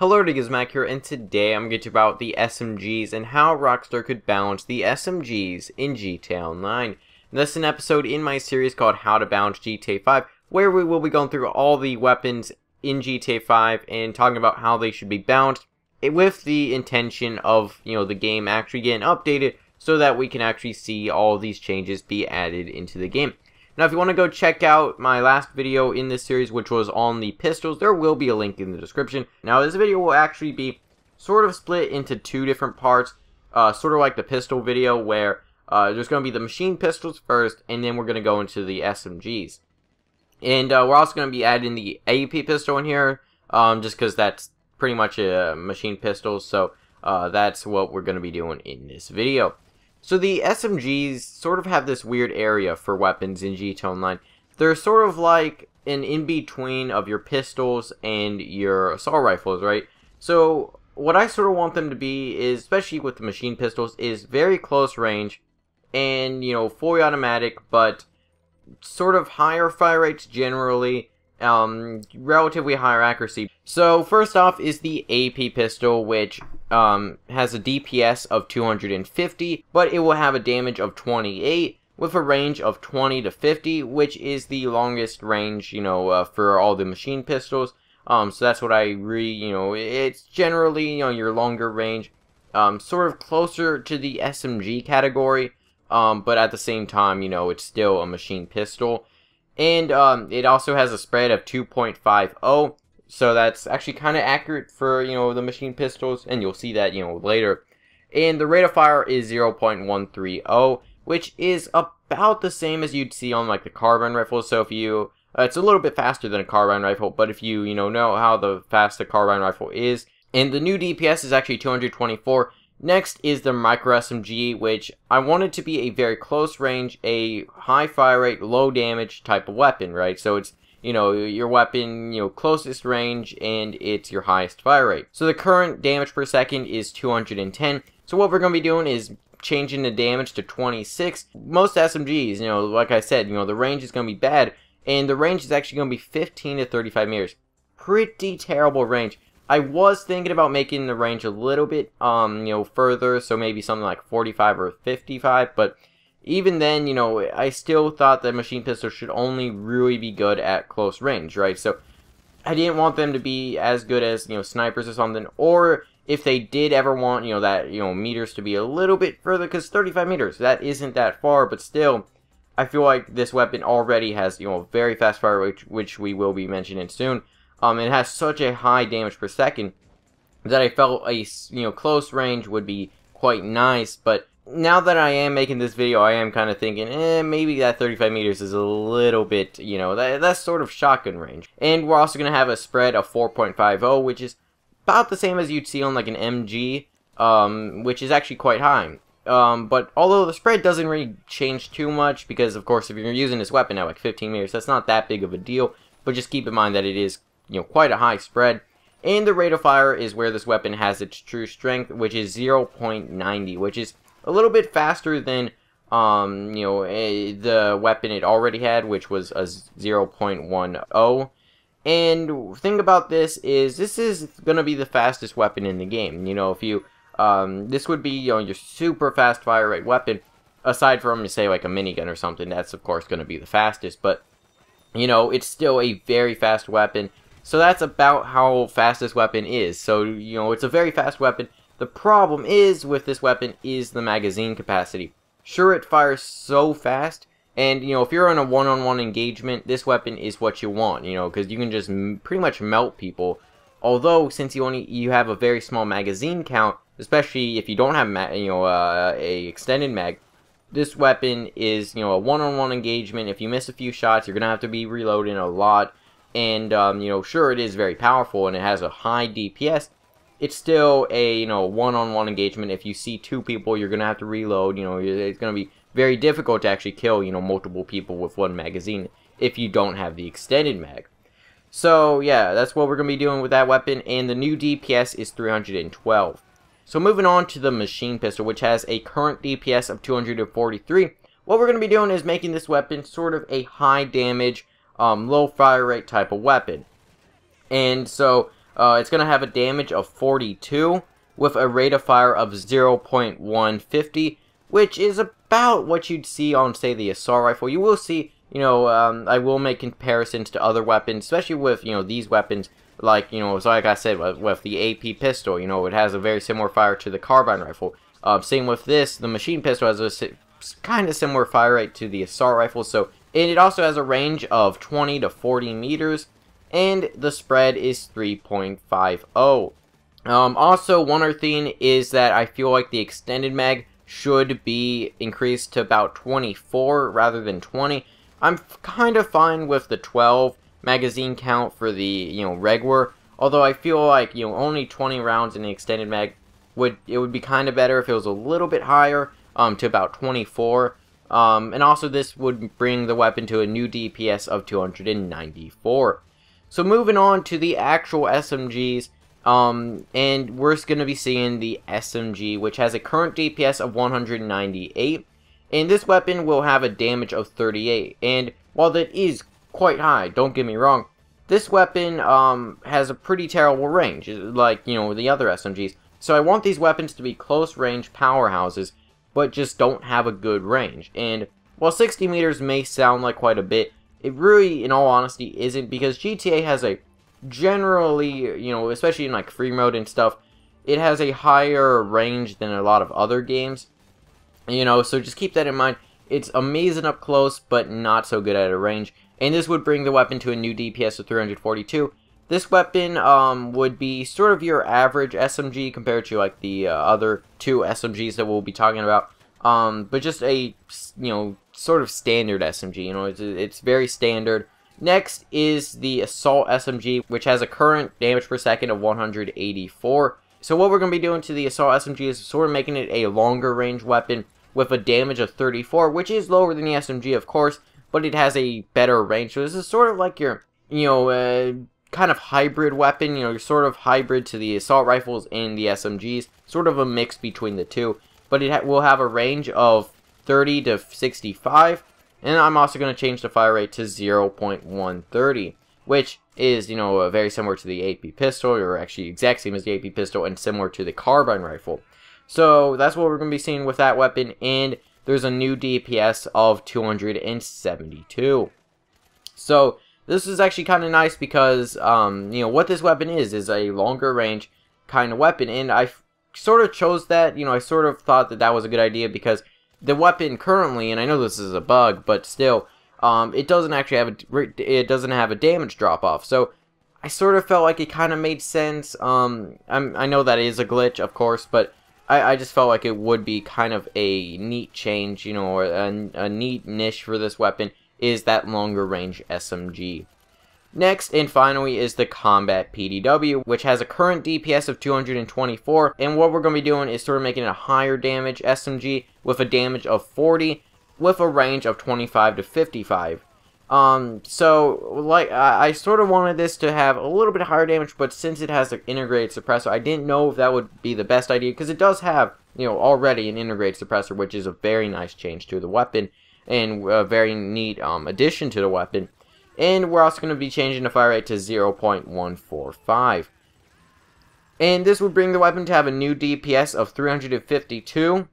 Hello, Gibs O Matic here, and today I'm going to talk about the SMGs and how Rockstar could balance the SMGs in GTA Online. And this is an episode in my series called How to Balance GTA 5, where we will be going through all the weapons in GTA 5 and talking about how they should be balanced, with the intention of, the game actually getting updated so that we can actually see all these changes be added into the game. Now, if you want to go check out my last video in this series, which was on the pistols, there will be a link in the description. Now, this video will actually be sort of split into two different parts, sort of like the pistol video, where there's going to be the machine pistols first, and then we're going to go into the SMGs. And we're also going to be adding the AP pistol in here, just because that's pretty much a machine pistol, so that's what we're going to be doing in this video. So the SMGs sort of have this weird area for weapons in GTA Online. They're sort of like an in-between of your pistols and your assault rifles, right? So what I sort of want them to be is, especially with the machine pistols, is very close range and, fully automatic, but sort of higher fire rates generally, relatively higher accuracy. So first off is the AP pistol, which has a DPS of 250, but it will have a damage of 28 with a range of 20 to 50, which is the longest range, for all the machine pistols. So that's what it's generally, your longer range, sort of closer to the SMG category, but at the same time, it's still a machine pistol. And it also has a spread of 2.50, so that's actually kind of accurate for, the machine pistols, and you'll see that, later. And the rate of fire is 0.130, which is about the same as you'd see on, like, the carbine rifles. So if you, it's a little bit faster than a carbine rifle, but if you, know how fast the carbine rifle is. And the new DPS is actually 224. Next is the micro SMG, which I wanted to be a very close range, a high fire rate, low damage type of weapon, right? So it's, your weapon, closest range, and it's your highest fire rate. So the current damage per second is 210. So what we're going to be doing is changing the damage to 26. Most SMGs, like I said, the range is going to be bad, and the range is actually going to be 15 to 35 meters. Pretty terrible range. I was thinking about making the range a little bit, further, so maybe something like 45 or 55, but even then, I still thought that machine pistols should only really be good at close range, right? So I didn't want them to be as good as, snipers or something, or if they did ever want, that, meters to be a little bit further, because 35 meters, that isn't that far, but still, I feel like this weapon already has, very fast fire, which we will be mentioning soon. It has such a high damage per second that I felt a, close range would be quite nice, but now that I am making this video, I am kind of thinking, maybe that 35 meters is a little bit, that's sort of shotgun range. And we're also going to have a spread of 4.50, which is about the same as you'd see on, like, an MG, which is actually quite high. But although the spread doesn't really change too much, because, of course, if you're using this weapon at, like, 15 meters, that's not that big of a deal, but just keep in mind that it is quite a high spread. And the rate of fire is where this weapon has its true strength, which is 0.90, which is a little bit faster than, the weapon it already had, which was a 0.10. And the thing about this is going to be the fastest weapon in the game. If you, this would be, your super fast fire rate weapon, aside from, say, like a minigun or something. That's, of course, going to be the fastest, but, it's still a very fast weapon. So that's about how fast this weapon is. So, it's a very fast weapon. The problem is with this weapon is the magazine capacity. Sure, it fires so fast, and, if you're in a one-on-one engagement, this weapon is what you want, because you can just pretty much melt people. Although, since you have a very small magazine count, especially if you don't have, a extended mag, this weapon is, a one-on-one engagement. If you miss a few shots, you're going to have to be reloading a lot. And, sure, it is very powerful and it has a high DPS. It's still a, one-on-one engagement. If you see two people, you're going to have to reload. It's going to be very difficult to actually kill, multiple people with one magazine if you don't have the extended mag. So, yeah, that's what we're going to be doing with that weapon. And the new DPS is 312. So, moving on to the machine pistol, which has a current DPS of 243. What we're going to be doing is making this weapon sort of a high damage, low fire rate type of weapon. And so It's going to have a damage of 42 with a rate of fire of 0.150, which is about what you'd see on, say, the assault rifle. You will see, you know, I will make comparisons to other weapons, especially with, you know, these weapons, like, you know, like I said, with the AP pistol, you know, it has a very similar fire to the carbine rifle. Same with this, the machine pistol has a kind of similar fire rate to the assault rifle, so, and it also has a range of 20 to 40 meters, and the spread is 3.50. Also, one other thing is that I feel like the extended mag should be increased to about 24 rather than 20. I'm kind of fine with the 12 magazine count for the, you know, regular, although I feel like, you know, only 20 rounds in the extended mag would be kind of better if it was a little bit higher, to about 24. And also this would bring the weapon to a new DPS of 294. So moving on to the actual SMGs, and we're going to be seeing the SMG, which has a current DPS of 198, and this weapon will have a damage of 38, and while that is quite high, don't get me wrong, this weapon has a pretty terrible range, like, you know, the other SMGs, so I want these weapons to be close range powerhouses, but just don't have a good range, and while 60 meters may sound like quite a bit, it really, in all honesty, isn't, because GTA has a generally, you know, especially in like free mode and stuff, it has a higher range than a lot of other games, you know, so just keep that in mind. It's amazing up close, but not so good at a range, and this would bring the weapon to a new DPS of 342. This weapon would be sort of your average SMG compared to like the other two SMGs that we'll be talking about, but just a, you know, sort of standard SMG, you know, it's very standard. Next is the Assault SMG, which has a current damage per second of 184. So what we're going to be doing to the Assault SMG is sort of making it a longer range weapon with a damage of 34, which is lower than the SMG, of course, but it has a better range. So this is sort of like your, you know, kind of hybrid weapon, you know, you're sort of hybrid to the assault rifles and the SMGs, sort of a mix between the two, but it will have a range of 30 to 65. And I'm also going to change the fire rate to 0.130, which is, you know, very similar to the AP pistol, or actually exact same as the AP pistol, and similar to the carbine rifle. So that's what we're going to be seeing with that weapon, and there's a new DPS of 272. So this is actually kind of nice because, you know, what this weapon is a longer range kind of weapon, and I sort of chose that, you know, I sort of thought that that was a good idea because the weapon currently, and I know this is a bug, but still, it doesn't actually have a damage drop off. So I sort of felt like it kind of made sense. I know that is a glitch, of course, but I just felt like it would be kind of a neat change, you know, or a neat niche for this weapon is that longer range SMG. Next and finally is the Combat PDW, which has a current DPS of 224, and what we're going to be doing is sort of making it a higher damage SMG with a damage of 40 with a range of 25 to 55. So like I sort of wanted this to have a little bit higher damage, but since it has an integrated suppressor, I didn't know if that would be the best idea because it does have, you know, already an integrated suppressor, which is a very nice change to the weapon and a very neat addition to the weapon. And we're also going to be changing the fire rate to 0.145. And this would bring the weapon to have a new DPS of 352.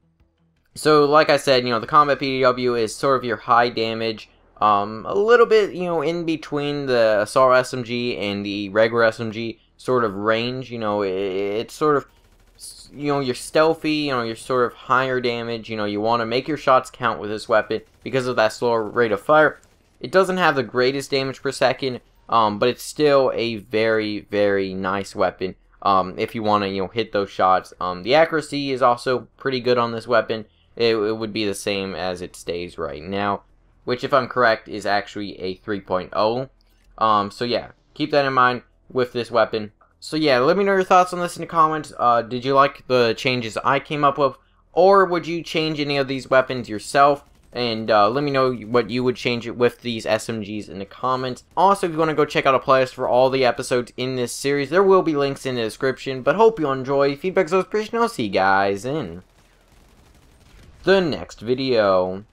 So like I said, you know, the Combat PDW is sort of your high damage, a little bit, you know, in between the Assault SMG and the regular SMG sort of range. You know, it's sort of, you know, you're stealthy, you know, you're sort of higher damage, you know, you want to make your shots count with this weapon because of that slower rate of fire. It doesn't have the greatest damage per second, but it's still a very, very nice weapon if you want to, you know, hit those shots. The accuracy is also pretty good on this weapon. It would be the same as it stays right now, which, if I'm correct, is actually a 3.0. So yeah, keep that in mind with this weapon. So yeah, let me know your thoughts on this in the comments. Did you like the changes I came up with, or would you change any of these weapons yourself? And let me know what you would change it with these SMGs in the comments. Also, if you want to go check out a playlist for all the episodes in this series, there will be links in the description. But hope you enjoy. Feedback's always appreciated. I'll see you guys in the next video.